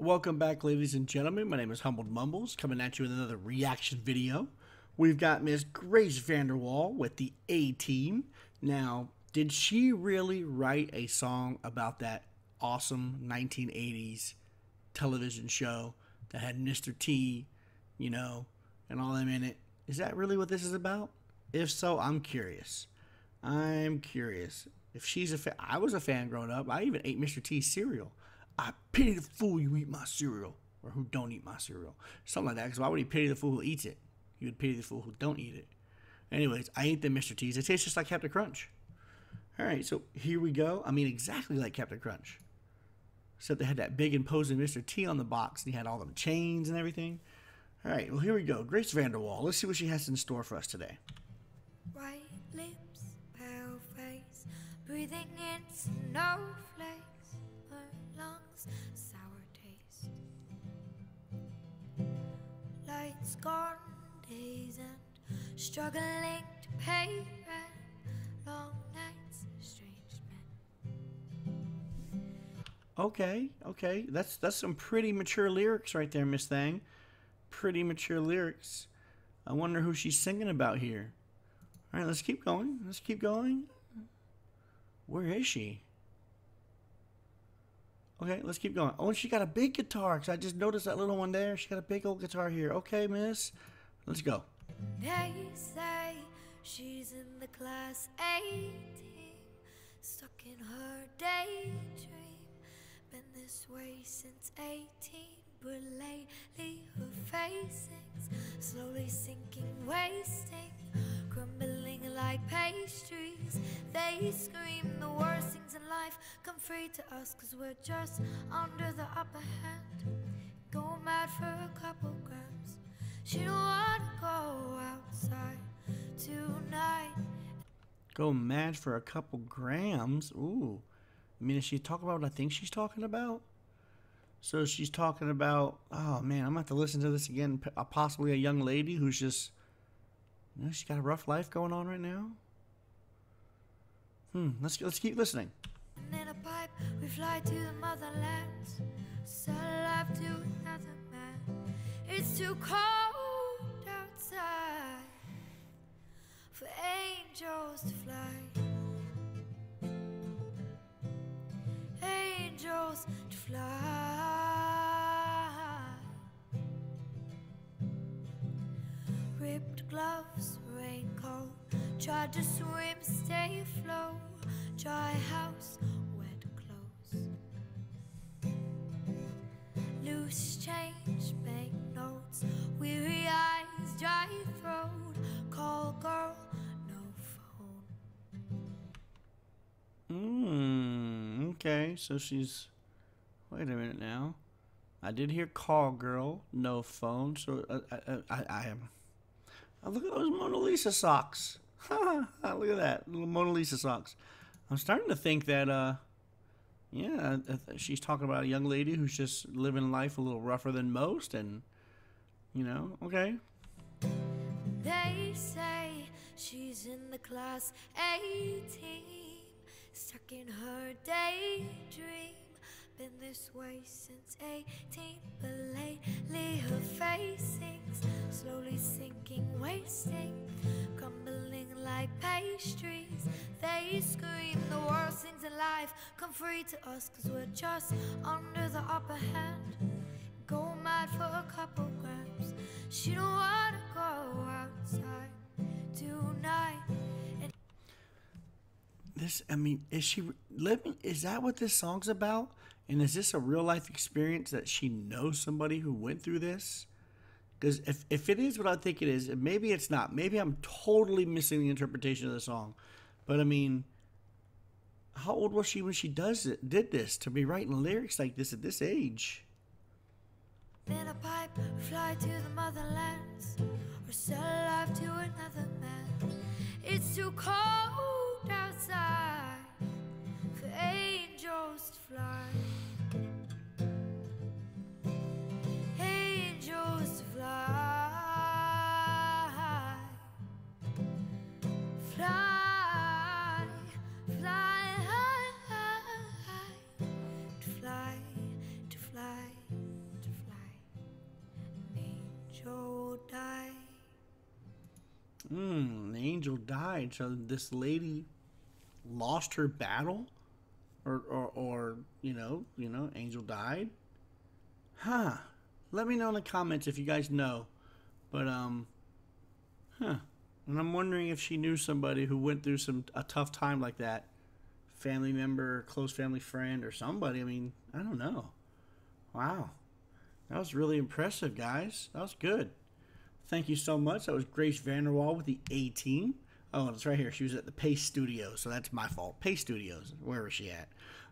Welcome back, ladies and gentlemen. My name is Humbled Mumbles, coming at you with another reaction video. We've got Miss Grace VanderWaal with the A-Team. Now, did she really write a song about that awesome 1980s television show that had Mr. T, you know, and all them in it? Is that really what this is about? If so, I'm curious. If she's a fan, I was a fan growing up. I even ate Mr. T's cereal. I pity the fool you eat my cereal, or who don't eat my cereal, something like that. Because why would he pity the fool who eats it? He would pity the fool who don't eat it. Anyways, I ate the Mr. T's. It tastes just like Captain Crunch. All right, so here we go. I mean, exactly like Captain Crunch, except they had that big imposing Mr. T on the box, and he had all them chains and everything. All right, well here we go. Grace VanderWaal. Let's see what she has in store for us today. Bright lips, pale face, breathing in snowflakes. Lungs, sour taste. Lights, gone days, and struggling to pay rent. Long nights, strange men. Okay, that's some pretty mature lyrics right there, Miss Thang. Pretty mature lyrics. I wonder who she's singing about here. All right, let's keep going. Where is she? Okay, let's keep going. Oh, and she got a big guitar, because I just noticed that little one there. She got a big old guitar here. Okay, miss. Let's go. They say she's in the class 18, stuck in her daydream. Been this way since 18, but lately her facing's slowly sinking, wasting, crumbling like pastries. They scream the worst things in life come free to us, cause we're just under the upper hand. Go mad for a couple grams. She don't wanna go outside tonight. Go mad for a couple grams? Ooh. I mean, is she talking about what I think she's talking about? So she's talking about, oh man, I'm gonna have to listen to this again. Possibly a young lady who's just, you know, she's got a rough life going on right now. Let's keep listening. In a pipe, we fly to the motherland, sell life to another man. It's too cold outside for angels to fly. Angels to fly. Ripped gloves, raincoat. Tried to swim, stay afloat. Dry house, wet clothes. Loose change, bank notes. Weary eyes, dry throat. Call girl, no phone. Okay, so she's... Wait a minute now. I did hear call girl, no phone. So look at those Mona Lisa socks. Look at that, little Mona Lisa socks. I'm starting to think that, yeah, she's talking about a young lady who's just living life a little rougher than most, and, you know, okay. They say she's in the class 18, stuck in her daydream. Been this way since 18, but lately her facing's slowly sinking, wasting, crumbling like pastries. They scream the worst things in life come free to us, cause we're just under the upper hand. Go mad for a couple grams. She don't wanna go outside tonight. And this, I mean, is she living? Is that what this song's about? And is this a real-life experience that she knows somebody who went through this? Because if it is what I think it is, and maybe it's not. Maybe I'm totally missing the interpretation of the song. But, I mean, how old was she when she did this, to be writing lyrics like this at this age? In a pipe, fly to the motherlands, or sell life to another man. It's too cold outside for angels to fly. Fly, to fly, to fly. angel died. The angel died. So this lady lost her battle, or you know, angel died. Huh. Let me know in the comments if you guys know. But huh. And I'm wondering if she knew somebody who went through a tough time like that. Family member, close family friend, or somebody. I mean, I don't know. Wow. That was really impressive, guys. That was good. Thank you so much. That was Grace VanderWaal with the A-Team. Oh, it's right here. She was at the Pace Studios, so that's my fault. Pace Studios. Where was she at?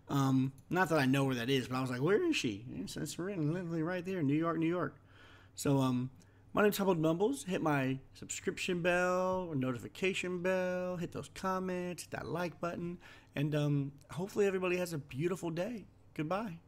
Not that I know where that is, but I was like, where is she? It's written literally right there, New York, New York. So, my name's Humbled Mumbles. Hit my subscription bell or notification bell. Hit those comments, hit that like button. And hopefully everybody has a beautiful day. Goodbye.